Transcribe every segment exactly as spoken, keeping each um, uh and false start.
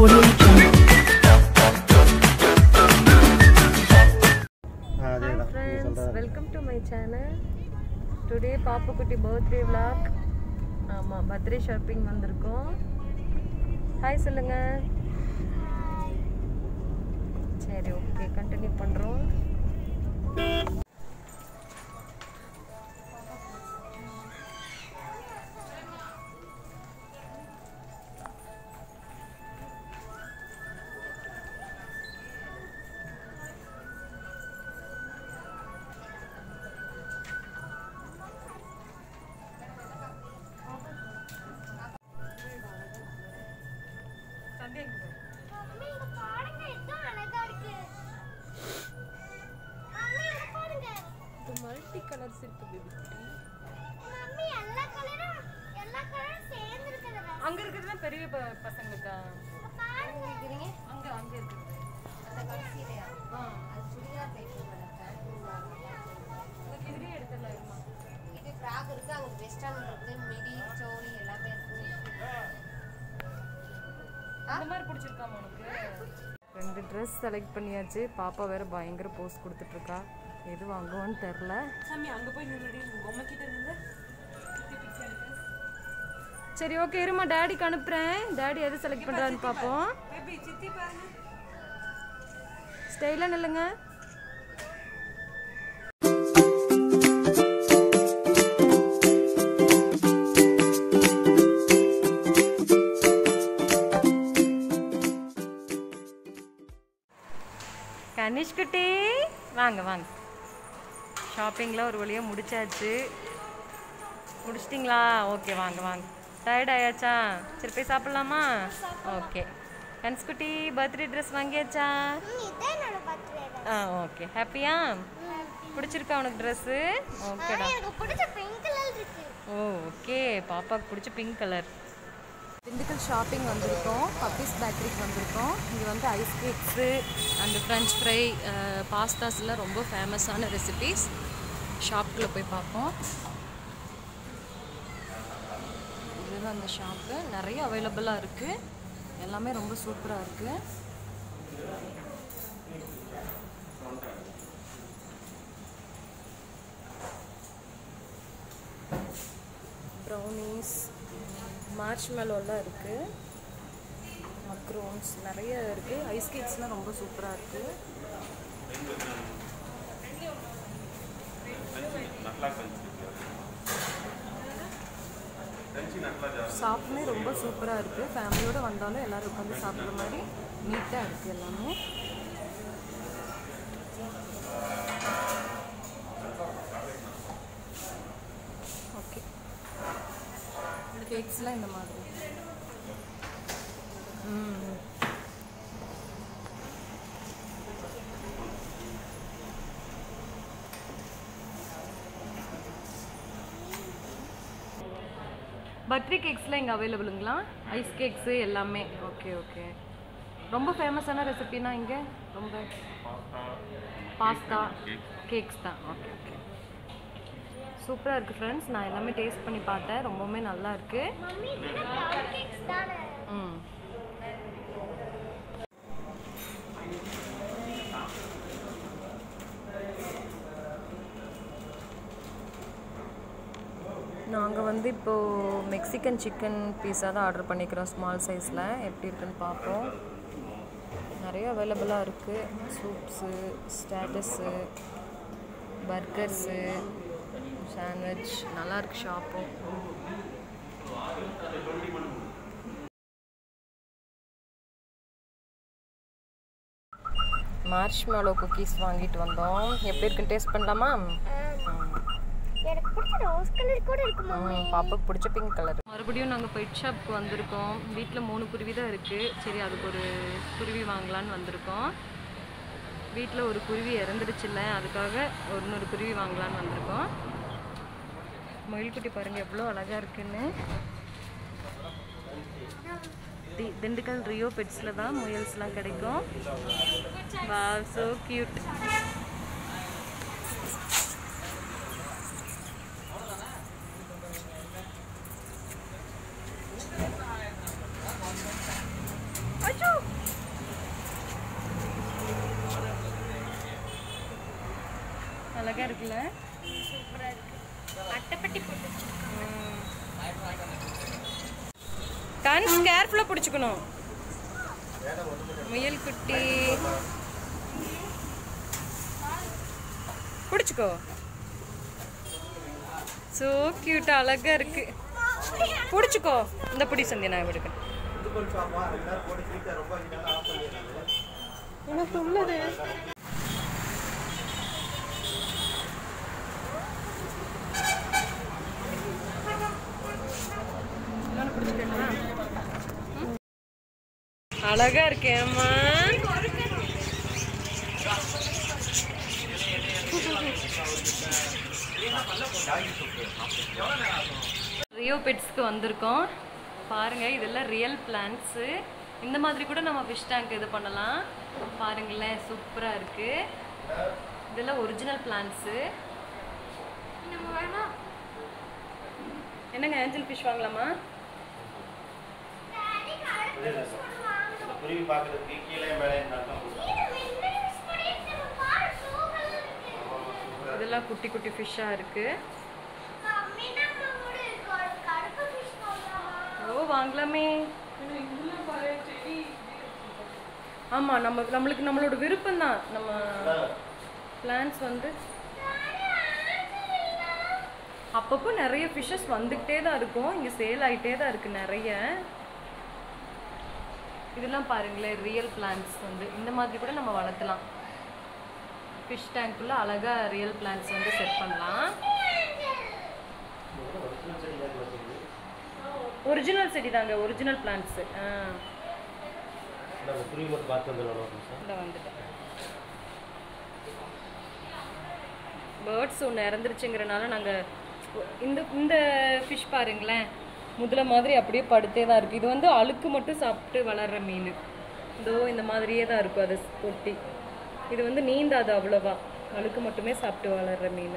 welcome to my channel today पापा कुटी birthday vlog आमा बर्थडे शॉपिंग வந்திருக்கோம் हाय சொல்லுங்க சரி ஓகே कंटिन्यू பண்றோம் ரெண்டு Dress செலக்ட் பண்ணியாச்சு பாப்பா வேற பயங்கர போஸ் கொடுத்துட்டு இருக்கா எது வாங்குவான்னு தெரியல சாமி அங்க போய் நின்னுடி பொம்மை கிட்ட நின்னு பிக்சர் எடுங்க சரி ஓகே இருமா டாடிக்கு அனுப்புறேன் டாடி எது செலக்ட் பண்றான்னு பாப்போம் பேபி சித்தி பாருங்க ஸ்டைலா நில்லுங்க கனிஷ்குட்டி வாங்க வாங்க ஷாப்பிங்ல ஒரு வழியா முடிச்சாச்சு முடிச்சிட்டீங்களா ஓகே வாங்க வாங்க டயர்ட் ஆயாச்சா சரி போய் சாப்பிடலாமா ஓகே கனிஷ்குட்டி பர்த்டே Dress வாங்கியாச்சா இது என்னோட பர்த்டே ஆ ஓகே ஹேப்பியா பிடிச்சிருக்கா உங்களுக்கு Dress ஓகேடா எனக்கு பிடிச்ச பிங்க் கலர் இருக்கு ஓகே பாப்பாக்கு பிடிச்ச பிங்க் கலர் दिंडिगल शॉपिंग वंदिरुक्कोम पपीस बेकरी वंदिरुक्कोम इंगे वंदु ice cakes and French fry pastas ला रोम्ब फेमस आना रेसिपीस शॉप कुल्ला पोई पाप्पोम इदु अंद शॉप नरिया अवेलेबल आ इरुक्कु एल्लामे रोम्ब सूपरा इरुक्कु ब्राउनीस मार्शमेलोला इरुक्कु मक्रोन्स नरिया इरुक्कु आइस केक्स ला रोम्ब सूपरा इरुक्कु सापने रोम्ब सूपरा इरुक्कु फैमिलियोड वंदाले एल्लारुम उक्कांदु सापिडुर मारी नीटा इरुक्कु एल्लामे केक्स ला इंद मादरी हम्म बर्थडे केक्स ला इंग अवेलेबलங்களா ஐஸ் கேக்ஸ் எல்லாமே ஓகே ஓகே ரொம்ப ஃபேமஸான ரெசிபினா இங்க ரொம்ப பாஸ்தா பாஸ்தா கேக்ஸ் தான் ஓகே ஓகே சூப்பரா இருக்கு फ्रेंड्स நான் எல்லாமே டேஸ்ட் பண்ணி பார்த்தேன் ரொம்பவே நல்லா இருக்கு மம்மி இது ஃப்ளவர் கேக்ஸ் தான ம் நாங்க வந்து இப்போ மெக்சிகன் சிக்கன் பீஸா தான் ஆர்டர் பண்ணிக்கிறோம் ஸ்மால் சைஸ்ல எப்படி இருக்குன்னு பாப்போம் நிறைய அவேலபிளா இருக்கு சூப்ஸ் ஸ்டேட்டஸ் 버கர்ஸ் सैंडविच நல்லா இருக்கு ஷாப் மார்ஷ்மெலோ குக்கீஸ் வாங்கிட்டு வந்தோம் எப்படி இருக்குன்னு டேஸ்ட் பண்ணலாமா எனக்கு பிடிச்ச ரோஸ் கலர் கூட இருக்கு மம்மி பாப்பாக்கு பிடிச்ச பிங்க் கலர் மறுபடியும் நாங்க பெட் ஷாப்க்கு வந்திருக்கோம் வீட்ல மூணு குருவி தான் இருக்கு சரி அதுக்கு ஒரு குருவி வாங்கலாம்னு வந்திருக்கோம் வீட்ல ஒரு குருவி இறந்துடுச்சுல அதுக்காக இன்னொரு குருவி வாங்கலாம்னு வந்திருக்கோம் मयल कुटी पारेंगे एव्वलो अलगा இருக்குன்னு திண்டுக்கல் ரியோ பெட்ஸ்ல தான் முயல்ஸ்லாம் கிடைக்கும் வாவ் சோ கியூட் அச்சோ அழகா இருக்குல சூப்பரா இருக்கு அட்டப்பட்டி போட்டு வச்சிருக்காங்க கன்ஸ் கேர்ஃபுல்லா பிடிச்சுக்கணும் முயல் குட்டி பிடிச்சுக்கோ சோ கியூட் அழகா இருக்கு பிடிச்சுக்கோ இந்த புடி சந்தியா நான் எடுக்க இது கொஞ்சம் அப்பா எல்லாரும் போட்டு கிட்ட ரொம்ப நல்லா ஆஃப் பண்ணிடுங்க எனக்கு உள்ளது अलगा रियो पेट्स पारेंगे इधर रियल प्लांट्स इंद मादरी कूड़ा नम्म फिश टैंक इदु पन्नलाम पारेंगे सूपरा इरुक्कु इदल्ला ओरिजिनल प्लांट्स नम्म वांगला एन्नंगा एंजल फिश वांगलामा पूरी बात है केले मेले नाता है இதெல்லாம் குட்டி குட்டி ஃபிஷா இருக்கு அம்மே நம்ம கருப்பு ஃபிஷ் வாங்கலாம் ஓ வாங்கலாமே இதுல பாரு செடி ஆமா நம்ம நமக்கு நம்மளோட விருப்பம் தான் நம்ம பிளான்ஸ் வந்து அப்பப்போ நிறைய ஃபிஷஸ் வந்துட்டே தான் இருக்கும் இங்க சேல் ஆயிட்டே தான் இருக்கு நிறைய இதெல்லாம் பாருங்களே ரியல் பிளான்ட்ஸ் வந்து இந்த மாதிரி கூட நம்ம வளர்த்தலாம் ஃபிஷ் டாங்க்குள்ள அழகா ரியல் பிளான்ட்ஸ் வந்து செட் பண்ணலாம் ஒரிஜினல் செடி தாங்க ஒரிஜினல் பிளான்ட்ஸ் நம்ம புரியும்போது பாத்து வந்துறோம் சார் இத வந்துட்டேன் பேர்ட்ஸ் ஒண்ணு இறந்துருச்சுங்கறனால நாங்க இந்த இந்த ஃபிஷ் பாருங்களே मुद्ला मादरी अपड़े पड़ते दा इरुक्कु इदु वंदु अलुक्कु मट्टु साप्पिट्टु वलर्र मीन इदो इंद मादरिये दा इरुक्कु अदु कोट्टी इदु वंदु नींदादु अव्वलवा अलुक्कु मट्टुमे साप्पिट्टु वलर्र मीन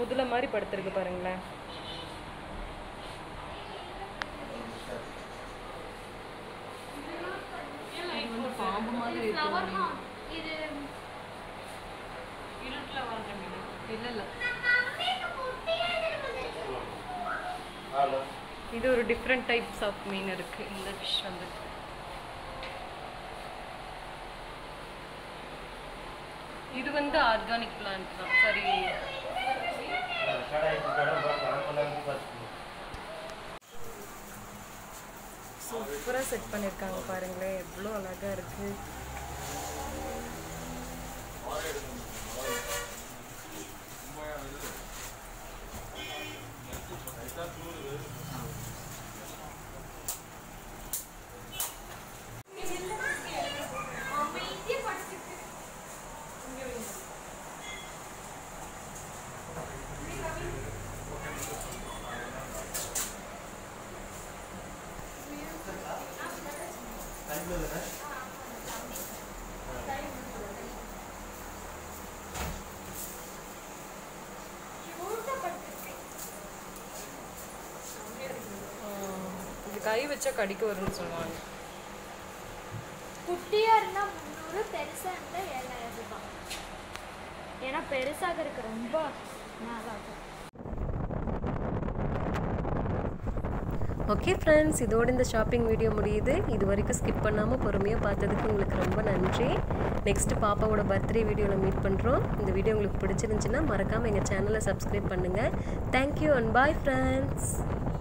मुद्ला मारी पड़ुत्तिरुक्कु पारुंगा इदु वंदु पाम्बु मादरी इरुक्कु इदु इरुट्ल वलर्र मीन इल्ल इल्ल இது ஒரு डिफरेंट टाइप्स ऑफ மீன் இருக்கு இந்த fish வந்து இது வந்து ஆர்கானிக் plant தான் சரி கடை கடை பரம்பலான்னு பாத்துங்க சூப்பரா செட் பண்ணிருக்காங்க பாருங்க எவ்வளவு அழகா இருக்கு கை வெச்ச கடிக்கு வரும்னு சொல்வாங்க குட்டியா இருந்தா முந்நூறு பெருசா இருந்தா ஏழாயிரம் ரூபாய் ஏனா பெருசாக இருக்கு ரொம்ப நாளாகும் ஓகே फ्रेंड्स இதோட இந்த ஷாப்பிங் வீடியோ முடியுது இது வரைக்கும் ஸ்கிப் பண்ணாம பொறுமையா பார்த்ததுக்கு உங்களுக்கு ரொம்ப நன்றி நெக்ஸ்ட் பாப்பாவோட बर्थडे வீடியோல மீட் பண்றோம் இந்த வீடியோ உங்களுக்கு பிடிச்சிருந்துச்சுனா மறக்காம எங்க சேனலை சப்ஸ்கிரைப் பண்ணுங்க thank you and bye friends